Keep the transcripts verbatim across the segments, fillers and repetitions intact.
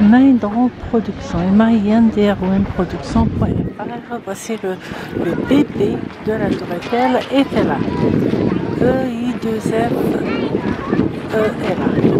Maindron Production et Marianne Derouin Production point F R. Voici le, le bébé de la tour Eiffel, Eiffel, E I deux F E R.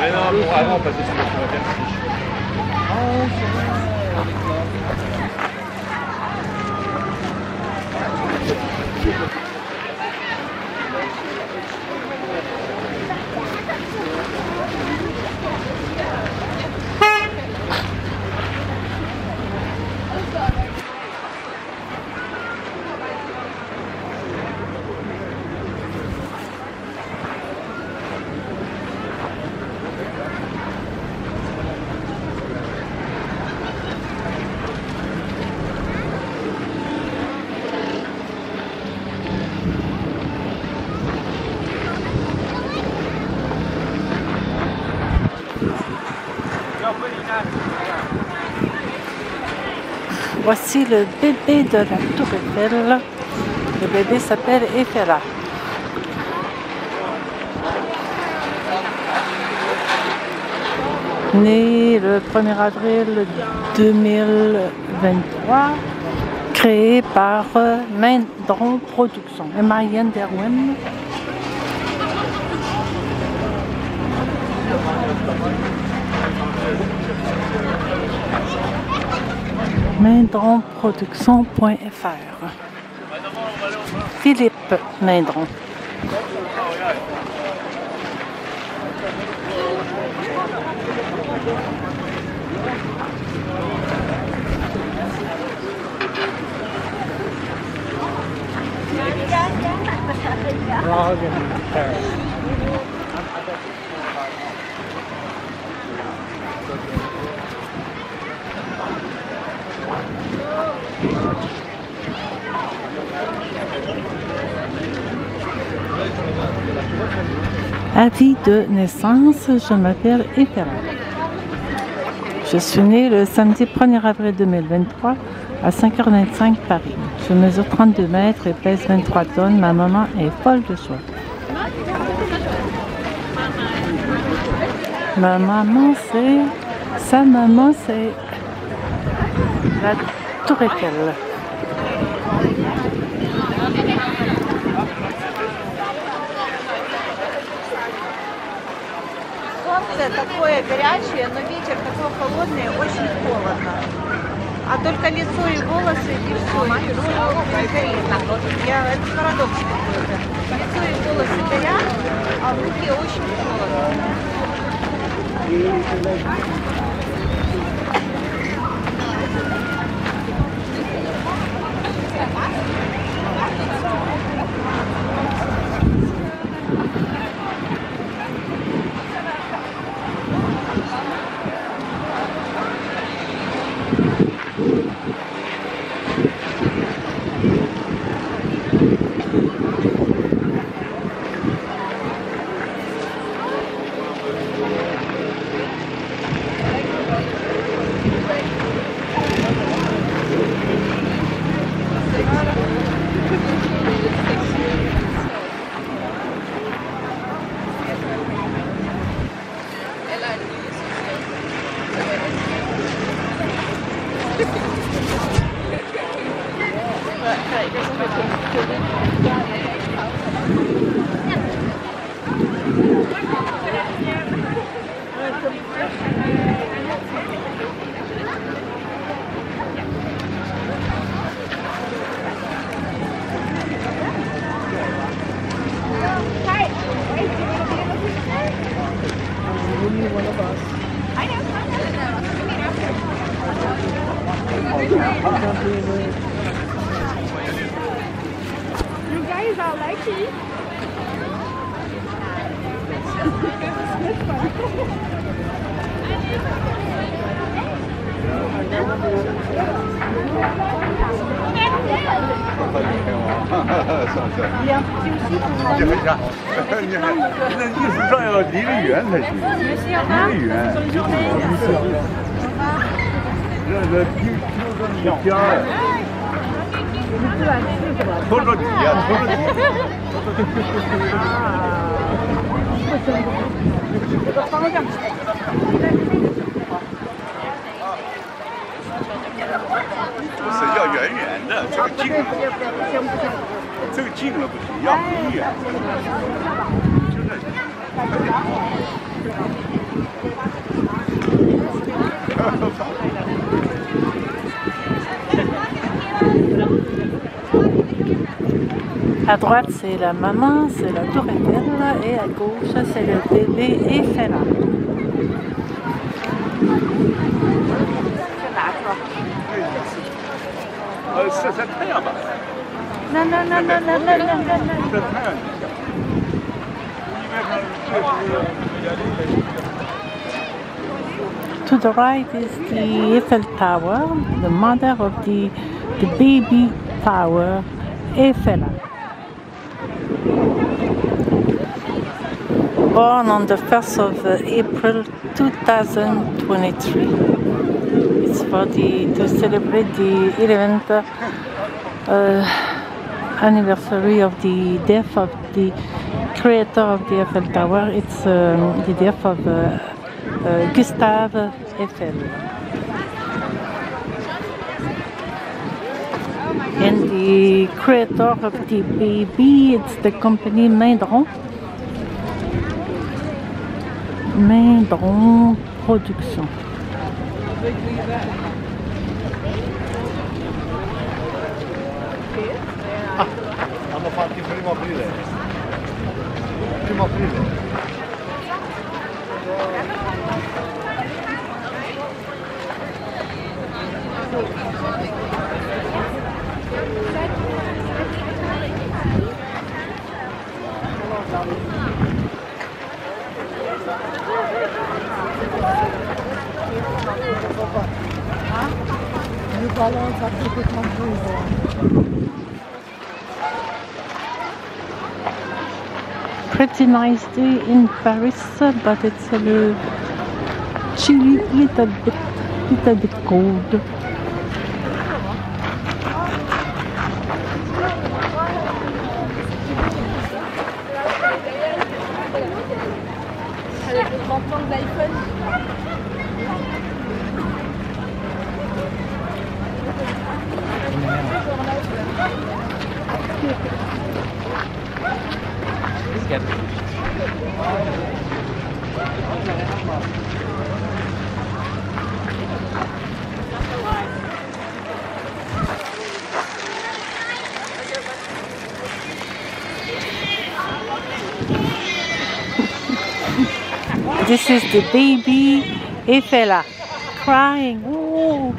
Mais non, pour avant, parce que c'est pas très bien. Ah, c'est vrai. Voici le bébé de la tour Eiffel. Le bébé s'appelle Eiffel. Né le premier avril deux mille vingt-trois, créé par Maindron Production et Marianne Derouin. Maindron Production point F R. Philippe Maindron. Avis de naissance, je m'appelle Eiffel. Je suis née le samedi premier avril deux mille vingt-trois à cinq heures vingt-cinq Paris. Je mesure trente-deux mètres et pèse vingt-trois tonnes. Ma maman est folle de joie. Ma maman, c'est... Sa maman, c'est... La tour Eiffel. Такое горячее, но ветер такой холодный, очень холодно. А только лицо и волосы, и все, и все горит. Я, это парадокс какой-то. Лицо и волосы горят, а в руке очень холодно. Thank you. so lucky. À droite, c'est la maman, c'est la tour Eiffel, et à gauche, c'est le bébé Eiffel. C'est très bien. Non, non, non, non, non, non, non, non, non. To the right is the Eiffel Tower, the mother of the, the baby tower, Eiffel. Born on the first of April two thousand twenty-three. It's for the, to celebrate the eleventh uh, anniversary of the death of the creator of the Eiffel Tower. It's um, the death of uh, uh, Gustave Eiffel. And the creator of the baby, it's the company Maindron. Maindron Production. Ah, hanno fatto il primo aprile. Il primo aprile. Pretty nice day in Paris, but it's a little chilly, little bit, little bit cold. This is the baby Eiffel crying. Ooh.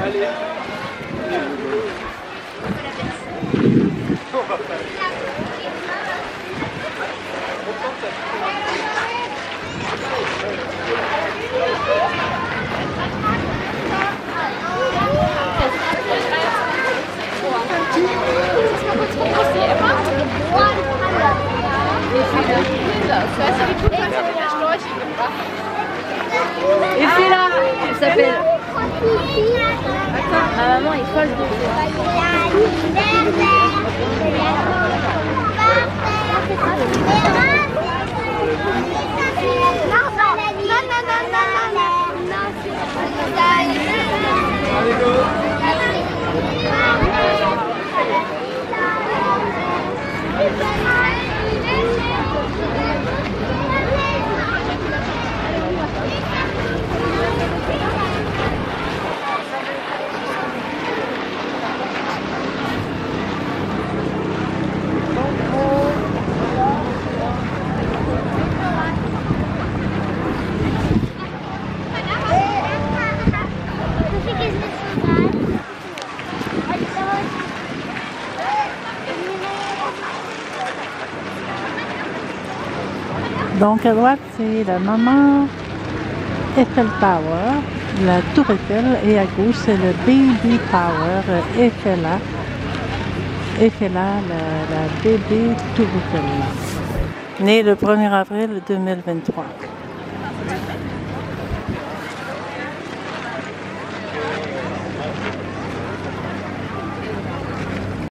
Allez. Et c'est là, elle s'appelle. Attends, ma maman est folle de Donc à droite, c'est la maman Eiffel Tower, la tour Eiffel, et à gauche, c'est le Baby Tower, Eiffela, Eiffela, la, la bébé tour Eiffel, née le premier avril deux mille vingt-trois.